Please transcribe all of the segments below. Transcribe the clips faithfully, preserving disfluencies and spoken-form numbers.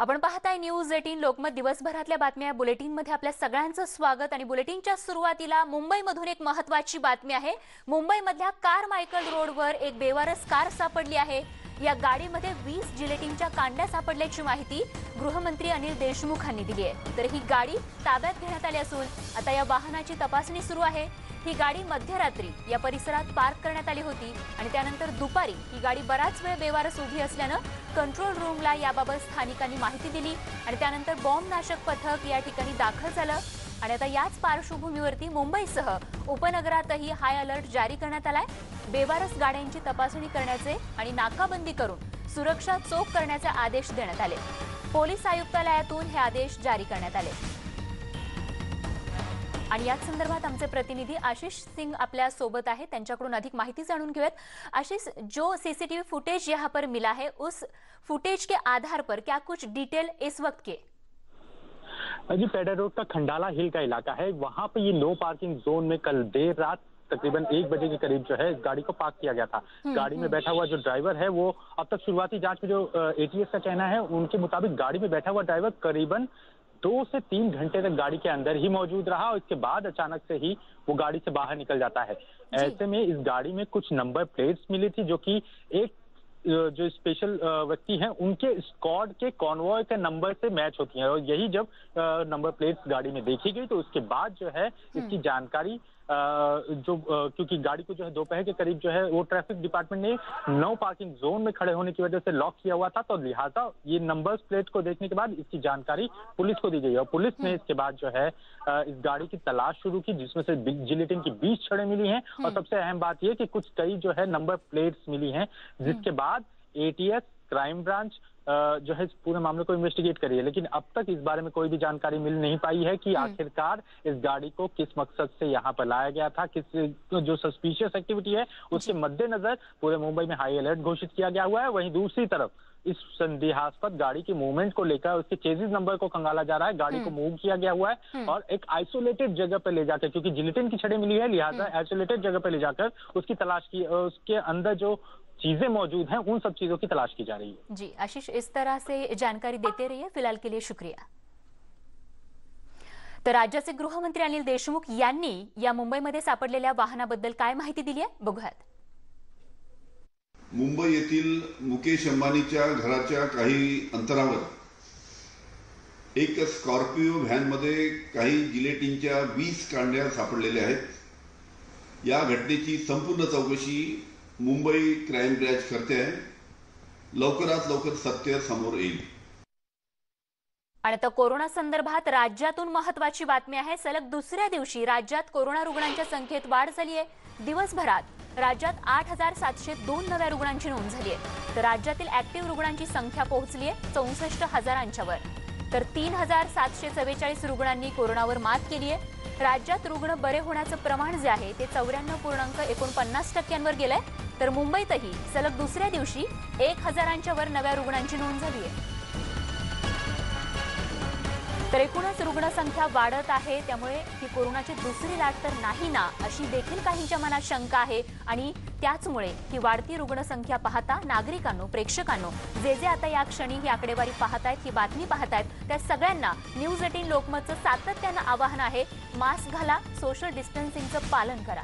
आपण पाहताय न्यूज अठरा लोकमत। दिवसभरातल्या बातम्या बुलेटिन मध्ये आपल्या सगळ्यांचं स्वागत। आणि बुलेटिनच्या सुरुवातीला मुंबईमधून एक महत्त्वाची बातमी आहे। मुंबईमधल्या कार मायकल रोडवर एक बेवारस कार सापडली आहे। या गाडीमध्ये वीस जिलेटिनच्या कांड्या सापडल्याची माहिती गृहमंत्री अनिल देशमुख यांनी दिली आहे। तर ही गाडी ताब्यात घेण्यात आली असून आता या वाहनाची तपासणी सुरू आहे। ही गाडी मध्यरात्री या परिसरात पार्क करण्यात आली होती आणि त्यानंतर दुपारी ही गाडी बराच वेळ बेवारस उभी असल्याने कंट्रोल रूमला याबाबत स्थानिकांनी माहिती दिली आणि त्यानंतर बॉम्बनाशक पथक या ठिकाणी दाखल झालं। आणि आता याच पार्श्वभूमीवरती मुंबईसह उपनगरातही हाय अलर्ट जारी करण्यात आलाय। बेवारस गाड्यांची तपासणी करण्याचे आणि नाकाबंदी करून सुरक्षा चोख करण्याचे आदेश देण्यात आले। पोलीस आयुक्तालयातून हे आदेश जारी करण्यात आले। आणि या संदर्भात आमचे प्रतिनिधी आशिष सिंह आपल्या सोबत आहे, त्यांच्याकडून अधिक माहिती जाणून घेऊयात। आशीष, जो सीसीटीवी फुटेज यहाँ पर मिला है, उस फुटेज के आधार पर क्या कुछ डिटेल इस वक्त के? जी, पेडर रोड का खंडाला हिल का इलाका है, वहां पे ये नो पार्किंग जोन में कल देर रात तकरीबन एक बजे के करीब जो है गाड़ी को पार्क किया गया था। गाड़ी में बैठा हुआ जो ड्राइवर है वो अब तक शुरुआती जांच में जो एटीएस का कहना है उनके मुताबिक गाड़ी में बैठा हुआ ड्राइवर करीबन दो से तीन घंटे तक गाड़ी के अंदर ही मौजूद रहा और इसके बाद अचानक से ही वो गाड़ी से बाहर निकल जाता है। ऐसे में इस गाड़ी में कुछ नंबर प्लेट्स मिली थी जो कि एक जो स्पेशल व्यक्ति हैं उनके स्क्वाड के कॉन्वॉय के नंबर से मैच होती हैं और यही जब नंबर प्लेट्स गाड़ी में देखी गई तो उसके बाद जो है इसकी जानकारी जो क्योंकि गाड़ी को जो है दोपहर के करीब जो है वो ट्रैफिक डिपार्टमेंट ने नो पार्किंग जोन में खड़े होने की वजह से लॉक किया हुआ था, तो लिहाजा ये नंबर्स प्लेट को देखने के बाद इसकी जानकारी पुलिस को दी गई और पुलिस ने इसके बाद जो है इस गाड़ी की तलाश शुरू की, जिसमें से जिलेटिन की बीस छड़ें मिली हैं और सबसे अहम बात यह कि कुछ कई जो है नंबर प्लेट्स मिली हैं, जिसके बाद एटीएस क्राइम ब्रांच जो है इस पूरे मामले को इन्वेस्टिगेट करी है। लेकिन अब तक इस बारे में कोई भी जानकारी मिल नहीं पाई है कि आखिरकार इस गाड़ी को किस मकसद से यहाँ पर लाया गया था, किस जो सस्पिशियस एक्टिविटी है उसके मद्देनजर पूरे मुंबई में हाई अलर्ट घोषित किया गया हुआ है। वहीं दूसरी तरफ इस संदेहास्पद गाड़ी की मूवमेंट को लेकर उसके चेजिस नंबर को खंगाला जा रहा है। गाड़ी को मूव किया गया हुआ है और एक आइसोलेटेड जगह पर ले जाकर, क्योंकि जिलेटिन की छड़ें मिली है लिहाजा आइसोलेटेड जगह पर ले जाकर उसकी तलाश की, उसके अंदर जो चीजें मौजूद हैं उन सब चीजों की तलाश की जा रही है। जी आशीष, इस तरह से जानकारी देते रहिए, फिलहाल के लिए शुक्रिया। तर राज्याचे गृहमंत्री अनिल देशमुख यांनी या मुंबईमध्ये सापडलेल्या वाहनाबद्दल काय माहिती दिली आहे बघूयात। मुंबई येथील मुकेश अंबानीच्या घराच्या काही अंतरावर एक स्कॉर्पिओ व्हॅन मध्ये काही जिलेटिनच्या वीस कांड्या सापडलेल्या आहेत। या घटनेची संपूर्ण चौकशी मुंबई क्राइम ब्रांच करते आहे, लवकरात लवकर सत्य समोर येईल। आणि आता कोरोना संदर्भात राज्यातून महत्त्वाची बातमी आहे। सलग दुसऱ्या दिवशी राज्यात कोरोना रुग्णांच्या संख्येत वाढ झाली आहे। दिवसभरात राज्यात आठ हजार सातशे दोन नव्या रुग्णांची नोंद झाली आहे। तर राज्यातील ऍक्टिव्ह रुग्णांची संख्या पोहोचली आहे चौसष्ट हजारांच्यावर। तर तीन हजार सातशे चव्वेचाळीस रुग्णांनी कोरोनावर मात केली आहे। राज्यात रुग्ण बरे होण्याचं प्रमाण जे आहे ते चौऱ्याण्णव पूर्णांक एकोणपन्नास टक्क्यांवर गेलंय। तर मुंबईतही सलग दुसऱ्या दिवशी एक हजारांच्यावर नव्या रुग्णांची नोंद झाली आहे। तर एकूणच रुग्णसंख्या वाढत आहे, त्यामुळे ही कोरोनाची दुसरी लाट तर नाही ना अशी देखील काहींच्या मनात शंका आहे। आणि त्याचमुळे ही वाढती रुग्णसंख्या पाहता नागरिकांनो, प्रेक्षकांनो, जे जे आता या क्षणी ही आकडेवारी पाहतायत, ही बातमी पाहतायत, त्या सगळ्यांना न्यूज अठरा लोकमतचं सातत्यानं आवाहन आहे, मास्क घाला, सोशल डिस्टन्सिंगचं पालन करा।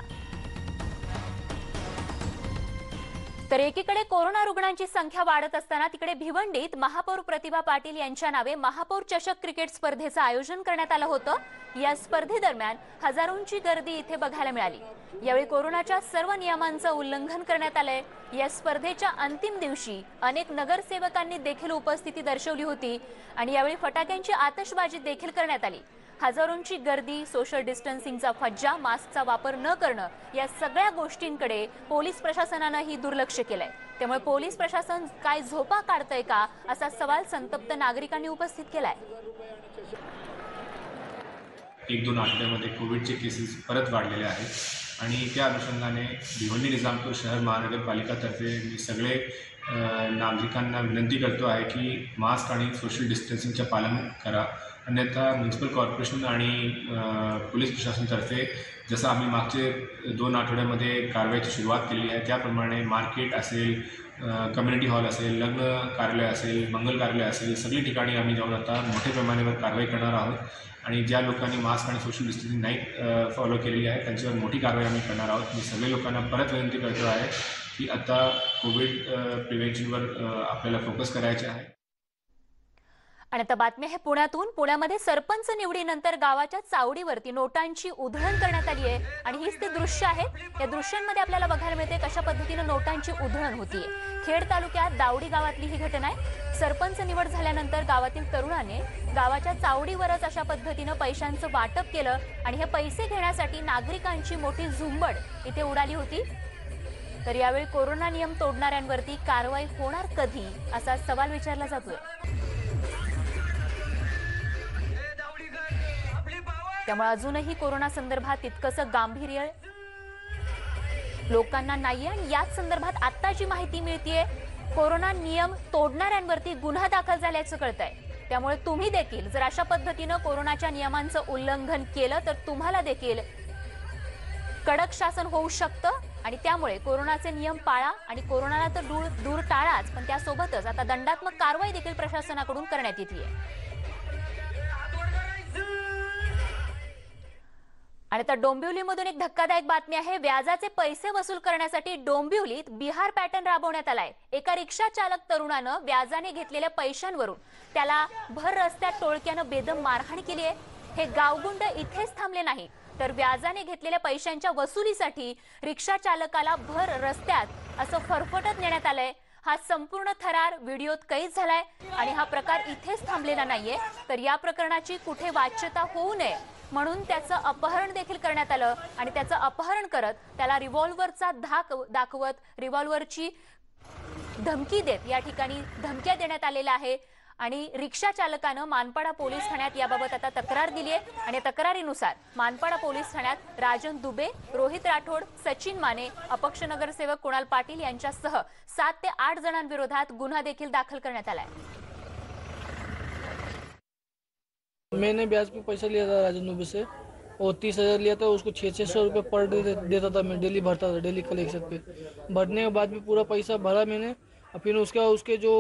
तर एकीकडे कोरोना रुग्णांची संख्या वाढत असताना तिकडे भिवंडीत महापौर प्रतिभा पाटील यांच्या नावे महापौर चषक क्रिकेट स्पर्धेचं आयोजन करण्यात आलं होतं। या स्पर्धेदरम्यान हजारोंची गर्दी इथे बघायला मिळाली। यावेळी कोरोनाच्या सर्व नियमांचं उल्लंघन करण्यात आलंय। या स्पर्धेच्या अंतिम दिवशी अनेक नगरसेवकांनी देखील उपस्थिती दर्शवली होती आणि यावेळी फटाक्यांची आतषबाजी देखील करण्यात आली। हजारोंची गर्दी, सोशल डिस्टन्सिंगचा फज्जा, मास्कचा वापर न करणं, या सगळ्या गोष्टींकडे पोलीस प्रशासनानंही दुर्लक्ष केलंय। त्यामुळे पोलीस प्रशासन काय झोपा काढतंय का असा सवाल संतप्त नागरिकांनी उपस्थित केलाय। एक दोन आठवड्यामध्ये कोविडचे केसेस परत वाढलेले आहेत आणि त्या अनुषंगाने भिवंडी निजामपूर शहर महानगरपालिकातर्फे मी सगळे नागरिकांना विनंती करतो आहे की मास्क आणि सोशल डिस्टन्सिंगचे पालन करा, अन्यथा म्युनिसिपल कॉर्पोरेशन आणि पोलीस प्रशासनातर्फे जसं आम्ही मागचे दोन आठवड्यामध्ये कारवाईची सुरुवात केली आहे त्याप्रमाणे मार्केट असेल, कम्युनिटी हॉल असेल, लग्न कार्यालय असेल, मंगल कार्यालय असेल, सगळी ठिकाणी आम्ही जाऊन आता मोठ्या प्रमाणावर कारवाई करणार आहोत आणि ज्या लोकांनी मास्क आणि सोशल डिस्टन्सिंग नाही फॉलो केलेली आहे त्यांच्यावर मोठी कारवाई आम्ही करणार आहोत। मी सगळे लोकांना परत विनंती करतो आहे की आता कोविड प्रिव्हेंशनवर आपल्याला फोकस करायचे आहे। आणि आता बातमी आहे पुण्यातून। पुण्यामध्ये सरपंच निवडीनंतर गावाच्या चावडीवरती नोटांची उधळण करण्यात आली आहे आणि हीच ती दृश्य आहेत। या दृश्यांमध्ये आपल्याला बघायला मिळते कशा पद्धतीने नोटांची उधळण होतीये। खेड तालुक्यात दावडी गावातली ही घटना आहे। सरपंच निवड झाल्यानंतर गावातील तरुणाने गावाच्या चावडीवरच अशा पद्धतीने पैशांचं वाटप केलं आणि हे पैसे घेण्यासाठी नागरिकांची मोठी झुंबड इथे उडाली होती। तर यावेळी कोरोना नियम तोडणाऱ्यांवरती कारवाई होणार कधी असा सवाल विचारला जातोय। त्यामुळे अजूनही कोरोना संदर्भात तितकंसं गांभीर्य लोकांना नाहीये आणि याच संदर्भात आता जी माहिती मिळतेय कोरोना नियम तोडणाऱ्यांवरती गुन्हा दाखल झाल्याचं कळतंय। त्यामुळे तुम्ही देखील जर अशा पद्धतीने कोरोनाच्या नियमांचं उल्लंघन केलं तर तुम्हाला देखील कडक शासन होऊ शकतं आणि त्यामुळे कोरोनाचे नियम पाळा आणि कोरोनाला तर दूर दूर टाळाच, पण त्यासोबतच आता दंडात्मक कारवाई देखील प्रशासनाकडून करण्यात येतेय। आणि आता डोंबिवलीमधून एक धक्कादायक बातमी आहे। व्याजाचे पैसे वसूल करण्यासाठी डोंबिवलीत बिहार पॅटर्न राबवण्यात आलाय। एका रिक्षा चालक तरुणानं व्याजाने घेतलेल्या पैशांवरून त्याला भर रस्त्यात टोळक्यानं बेदम मारहाण केली आहे। हे गावगुंड इथेच थांबले नाही तर व्याजाने घेतलेल्या पैशांच्या वसुलीसाठी रिक्षा चालकाला भर रस्त्यात असं फरफटत नेण्यात आलंय। हा संपूर्ण थरार व्हिडिओत कैद झालाय आणि हा प्रकार इथेच थांबलेला नाहीये तर या प्रकरणाची कुठे वाच्यता होऊ नये म्हणून त्याचं अपहरण देखील करण्यात आलं आणि त्याचं अपहरण करत त्याला रिव्हॉल्व्हरचा धाक दाखवत रिव्हॉल्व्हरची धमकी देत या ठिकाणी धमक्या देण्यात आलेल्या आहे आणि रिक्षा चालकानं मानपाडा पोलीस ठाण्यात याबाबत आता तक्रार दिली आहे आणि तक्रारीनुसार मानपाडा पोलीस ठाण्यात राजेंद्र दुबे, रोहित राठौड़, सचिन मने, अपक्ष नगरसेवक कुणाल पाटिल यांच्यासह सात ते आठ जणांविरोधात गुन्हा देखील दाखल करण्यात आला आहे। मैंने ब्याज पे पैसा लिया था राजेंद्र दुबे से और तीस हज़ार लिया था, उसको छः छः सौ रुपये पर डे देता था मैं, डेली भरता था, डेली कलेक्शन पे। भरने के बाद में पूरा पैसा भरा मैंने और फिर उसका उसके जो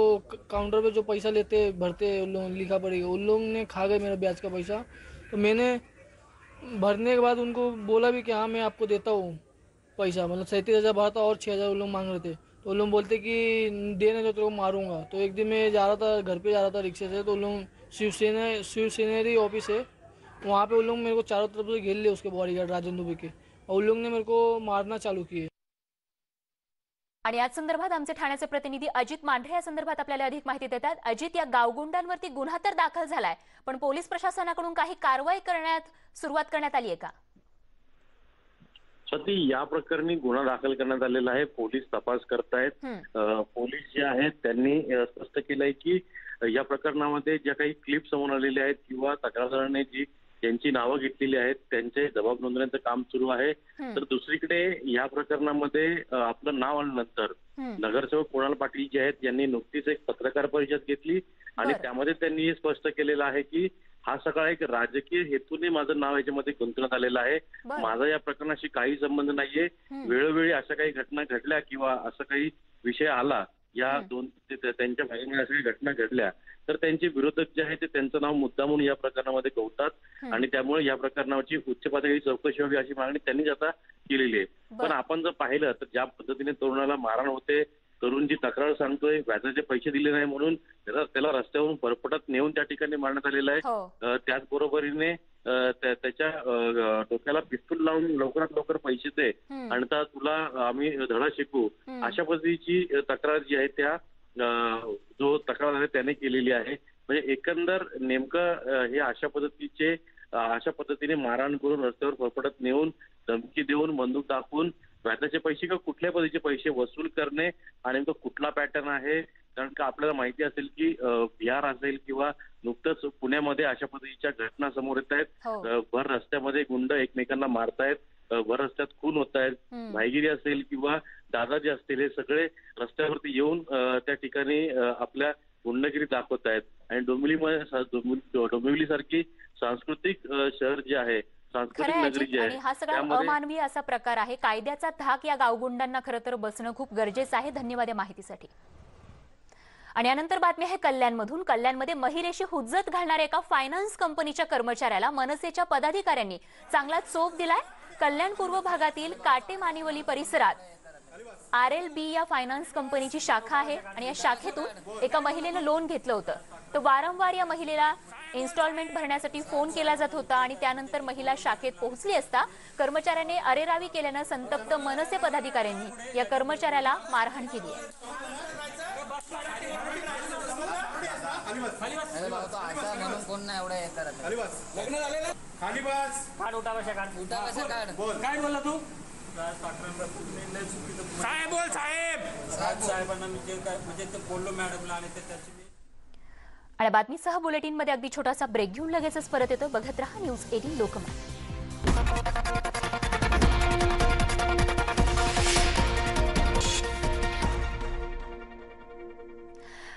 काउंटर पे जो पैसा लेते भरते उन लोग लिखा पड़ेगा, उन लोग ने खा गए मेरा ब्याज का पैसा। तो मैंने भरने के बाद उनको बोला भी कि हाँ मैं आपको देता हूँ पैसा, मतलब सैंतीस हज़ार भरा था और छः हज़ार उन लोग मांग रहे थे। तो उन लोग बोलते कि देने दो तो मारूंगा। तो एक दिन मैं जा रहा था, घर पर जा रहा था रिक्शे से, तो उन लोग शिवसेना शिवसेनरी ऑफिस है वहाँ पे उन लोग मेरे को चारों तरफ से घेर लिए उसके बॉडीगार्ड राजेंद्र दुबे के और उन लोग ने मेरे को मारना चालू किए। आणि या संदर्भात आमचे ठाण्याचे प्रतिनिधी अजित मांढरे या संदर्भात आपल्याला अधिक माहिती देतात। अजित, या गावगुंडांवरती गुन्हा तर दाखल झालाय पण पोलीस प्रशासनाकडून काही कारवाई करण्यात सुरुवात करण्यात आली आहे का? स्वाती, या प्रकरणी गुन्हा दाखल करण्यात आलेला आहे, पोलीस तपास करतायत। पोलीस जे आहेत त्यांनी स्पष्ट केलंय की या प्रकरणामध्ये ज्या काही क्लिप समोर आलेल्या आहेत किंवा तक्रारदाराने जी त्यांची नावं घेतलेली आहेत त्यांचे जबाब नोंदवण्याचं काम सुरू आहे। तर दुसरीकडे या प्रकरणामध्ये आपलं नाव आल्यानंतर नगरसेवक कुणाल पाटील जे आहेत यांनी नुकतीच एक पत्रकार परिषद घेतली आणि त्यामध्ये त्यांनी हे स्पष्ट केलेलं आहे की हा सगळा एक राजकीय हेतूने माझं नाव याच्यामध्ये गुंतवण्यात आलेलं आहे, माझा या प्रकरणाशी काही संबंध नाहीये। वेळोवेळी अशा काही घटना घडल्या किंवा असं काही विषय आला, या दोन त्यांच्या भागामध्ये अशा काही घटना घडल्या तर त्यांचे विरोधक जे आहेत ते त्यांचं नाव मुद्दा म्हणून या प्रकरणामध्ये गवतात आणि त्यामुळे या प्रकरणाची उच्च पातळी चौकशी व्हावी अशी मागणी त्यांनीच आता केलेली आहे। पण आपण जर पाहिलं तर ज्या पद्धतीने तरुणाला मारहाण होते, तरुण जी तक्रार सांगतोय व्याजाचे पैसे दिले नाही म्हणून त्याला रस्त्यावरून फरफटत नेऊन त्या ठिकाणी मारण्यात आलेलं आहे। त्याचबरोबरीने त्याच्या डोक्याला पिस्तूल लावून लवकरात लवकर पैसे दे आणि तुला आम्ही धडा शिकू अशा पद्धतीची तक्रार जी आहे त्या जो तक्रार आहे त्याने केलेली आहे। म्हणजे एकंदर नेमकं हे अशा पद्धतीचे अशा पद्धतीने मारहाण करून रस्त्यावर फरफटत नेऊन धमकी देऊन बंदूक दाखवून व्याजाचे पैसे किंवा कुठल्या पद्धतीचे पैसे वसूल करणे हा नेमका कुठला पॅटर्न आहे? कारण का आपल्याला माहिती असेल की बिहार असेल किंवा नुकतंच पुण्यामध्ये अशा पद्धतीच्या घटना समोर येत आहेत। भर रस्त्यामध्ये गुंड एकमेकांना मारतायत, भर रस्त्यात खून होत आहेत, भाईगिरी असेल किंवा दादाजी असतील हे सगळे रस्त्यावरती येऊन त्या ठिकाणी आपल्या गुंडगिरी दाखवत आहेत। आणि डोंबिवलीमध्ये डोंबिवली सारखी सांस्कृतिक शहर जे आहे सांस्कृतिक नगरी जी आहे. हा सगळा अमानवीय असा प्रकार आहे. कायद्याचा धाक या गावगुंडांना खरं तर बसणं खूप गरजेचं आहे. धन्यवाद या माहितीसाठी. आणि यानंतर बातमी आहे कल्याणमधून. कल्याणमध्ये महिलेशी हुज्जत घालणाऱ्या एका फायनान्स कंपनीच्या कर्मचाऱ्याला मनसेच्या पदाधिकाऱ्यांनी चांगला चोप दिलाय. कल्याण पूर्व भागातील काटेमानिवली परिसरात आरएलबी या फायनान्स कंपनीची शाखा आहे आणि या शाखेतून एका महिलेने लोन घेतलं होतं. तो वारंवार या महिलेला इन्स्टॉलमेंट भरण्यासाठी फोन केला जात होता आणि त्यानंतर महिला शाखेत पोहोचली असता कर्मचाऱ्याने अरेरावी केल्याने संतप्त मनसे पदाधिकाऱ्यांनी या कर्मचाऱ्याला मारहाण केली आहे. राज ठाकरेंना पूर्ण चुकीचं साहेब बोल साहेब साहेब साहेबांना मी जे काय म्हणजे ते बोललो मॅडमला आणि ते त्याची मी आणि बातमीसह बुलेटिन मध्ये अगदी छोटासा ब्रेक घेऊन लगेचच परत येतो. बघत रहा न्यूज अठरा लोकमत.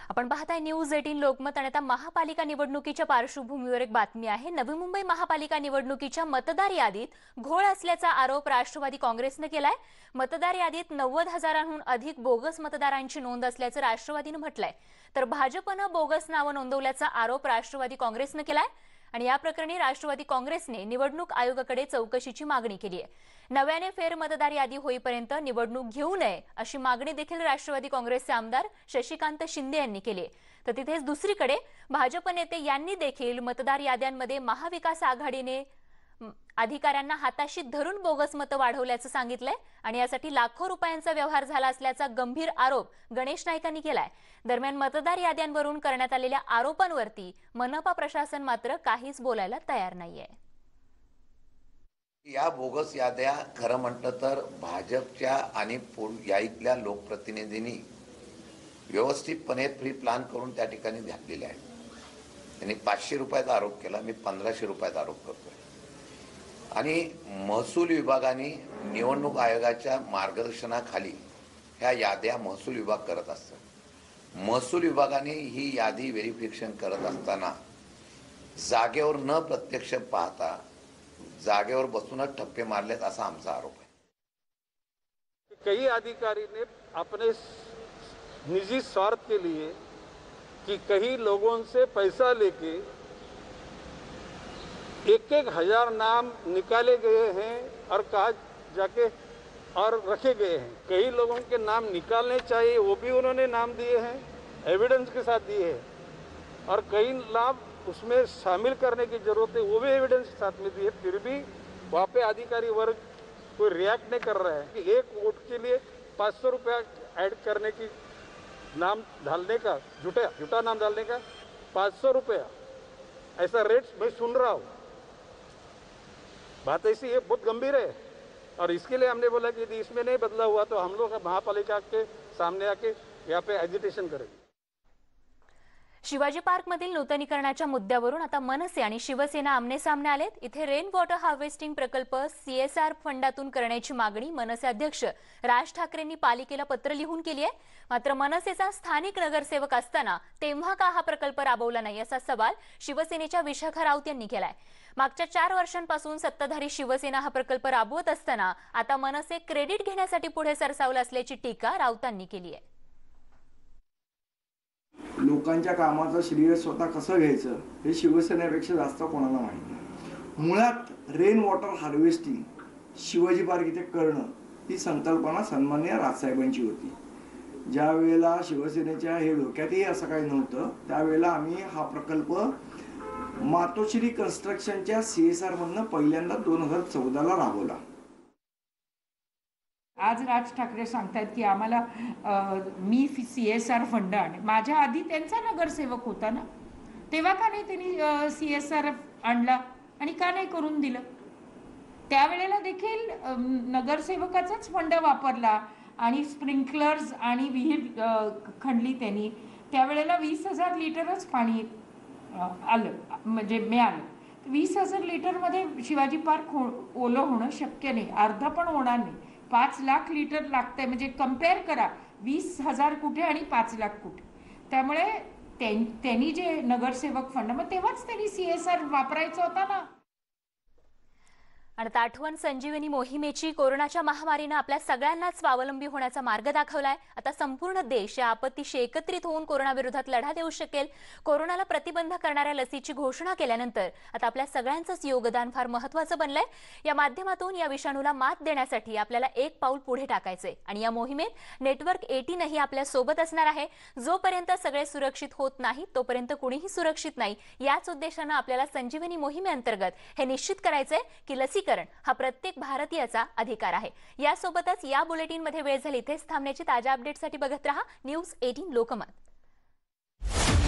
आपण पाहताय न्यूज अठरा लोकमत. आणि आता महापालिका निवडणुकीच्या पार्श्वभूमीवर एक बातमी आहे. नवी मुंबई महापालिका निवडणुकीच्या मतदार यादीत घोळ असल्याचा आरोप राष्ट्रवादी काँग्रेसने केलाय. मतदार यादीत नव्वद हजारांहून अधिक बोगस मतदारांची नोंद असल्याचं राष्ट्रवादीने म्हटलंय. तर भाजपने बोगस नावं नोंदवल्याचा आरोप राष्ट्रवादी काँग्रेसने केलाय आणि या प्रकरणी राष्ट्रवादी काँग्रेसने निवडणूक आयोगाकडे चौकशीची मागणी केली आहे. नव्याने फेर मतदार यादी होईपर्यंत निवडणूक घेऊ नये अशी मागणी देखील राष्ट्रवादी काँग्रेसचे आमदार शशिकांत शिंदे यांनी केली. तर तिथेच दुसरीकडे भाजप नेते यांनी देखील मतदार याद्यांमध्ये महाविकास आघाडीने अधिकाऱ्यांना हाताशी धरून बोगस मतं वाढवल्याचं सांगितलंय आणि यासाठी लाखो रुपयांचा व्यवहार झाला असल्याचा गंभीर आरोप गणेश नाईकांनी केलाय. दरम्यान मतदार याद्यांवरून करण्यात आलेल्या आरोपांवरती मनपा प्रशासन मात्र काहीच बोलायला तयार नाहीये. या बोगस याद्या खरं म्हटलं तर भाजपच्या आणि याईतल्या लोकप्रतिनिधींनी व्यवस्थितपणे प्री प्लॅन करून त्या ठिकाणी घातलेल्या आहेत. त्यांनी पाचशे रुपयाचा आरोप केला, मी पंधराशे रुपयाचा आरोप करतोय. आणि महसूल विभागाने निवडणूक आयोगाच्या मार्गदर्शनाखाली ह्या याद्या महसूल विभाग करत असतात. महसूल विभागाने ही यादी व्हेरिफिकेशन करत असताना जागेवर न प्रत्यक्ष पाहता जागेवर बसूनच ठप्पे मारलेत असा आमचा आरोप आहे. कई अधिकारी ने अपने निजी स्वार्थ के लिए कि कई लोगों से पैसा लेके एक एक हजार नाम निकाले गए हैं और कहा जाके और रखे गए हैं. कई लोगों के नाम निकालने चाहिए वो भी उन्होंने नाम दिए हैं, एविडेंस के साथ दिए हैं और कई नाम उसमें शामिल करने की जरूरत है वो भी एविडेंस के साथ में दिए. फिर भी वहाँ पे अधिकारी वर्ग कोई रिएक्ट नहीं कर रहा है कि एक वोट के लिए पाँच सौ रुपया ऐड करने की नाम डालने का झूठा झूठा नाम डालने का पाँच सौ रुपया ऐसा रेट मैं सुन रहा हूँ. बात ऐसी है बहुत गंभीर है और इसके लिए हमने बोला कि यदि इसमें नहीं बदला हुआ तो हम लोग महापालिका के सामने आके यहाँ पे एजिटेशन करेंगे. शिवाजी पार्क मधील नूतनीकरणाच्या मुद्द्यावरून आता मनसे आणि शिवसेना आमने सामने आलेत. इथे रेन वॉटर हार्वेस्टिंग प्रकल्प सीएसआर फंडातून करण्याची मागणी मनसे अध्यक्ष राज ठाकरेंनी पालिकेला पत्र लिहून केली आहे. मात्र मनसेचा स्थानिक नगरसेवक असताना तेव्हा का हा प्रकल्प राबवला नाही असा सवाल शिवसेनेच्या विशाखा राउत यांनी केलाय. मागच्या चार वर्षांपासून सत्ताधारी शिवसेना हा प्रकल्प राबवत असताना आता मनसे क्रेडिट घेण्यासाठी पुढे सरसावलं असल्याची टीका राऊतांनी केली आहे. लोकांच्या कामाचं श्रेय स्वतः कसं घ्यायचं हे शिवसेनेपेक्षा जास्त कोणाला माहिती नाही. मुळात rain water harvesting Shivaji park इथे करणं ही संकल्पना सन्माननीय राजसाहेबांची होती. ज्या वेळेला शिवसेनेच्या हे डोक्यातही असं काही नव्हतं त्यावेळेला आम्ही हा प्रकल्प मातोश्री कन्स्ट्रक्शनच्या सीएसआर मधनं पहिल्यांदा दोन हजार चौदाला राबवला. आज राज ठाकरे सांगतात की आम्हाला मी सी एस आर फंड आणि माझ्या आधी त्यांचा नगरसेवक होता ना तेव्हा का नाही त्यांनी सी एस आर आणला आणि का नाही करून दिलं. त्यावेळेला देखील नगरसेवकाचाच फंड वापरला आणि स्प्रिंकलर्स आणि विहीर खणली त्यांनी. त्यावेळेला वीस हजार लिटरच पाणी आलं म्हणजे मिळालं. वीस हजार लिटरमध्ये शिवाजी पार्क हो ओलं होणं शक्य नाही, अर्धा पण होणार नाही. पाच लाख लिटर लागतंय म्हणजे कंपेअर करा वीस हजार कुठे आणि पाच लाख कुठे. त्यामुळे त्यांनी जे नगरसेवक फंड मग तेव्हाच त्यांनी सीएसआर वापरायचा होता ना. आठवण संजीवनी मोहिमेची कोरोनाच्या महामारीने आपल्या सगळ्यांनाच स्वावलंबी होण्याचा मार्ग दाखवलाय। आता संपूर्ण देश या आपत्तीशी एकत्रित होऊन कोरोना विरोधात लढा देऊ शकेल। कोरोनाला प्रतिबंध करणाऱ्या लसीची घोषणा केल्यानंतर आता आपल्या सगळ्यांचंच योगदान फार महत्त्वाचं बनलंय। या माध्यमातून या विषाणूला मात देण्यासाठी आपल्याला एक पाऊल पुढे टाकायचंय आणि या मोहिमेत नेटवर्क अठरा ही आपल्या सोबत असणार आहे। जोपर्यंत सगळे सुरक्षित होत नाही तोपर्यंत कोणीही सुरक्षित नाही। याच उद्देशाने आपल्याला संजीवनी मोहिमेअंतर्गत हे निश्चित करायचंय की लसीकरण हा प्रत्येक भारतीयाचा अधिकार आहे। यासोबतच या बुलेटिन मध्ये वेळ झाली तेच थांबण्याची ताजा अपडेटसाठी बघत रहा न्यूज अठरा लोकमत।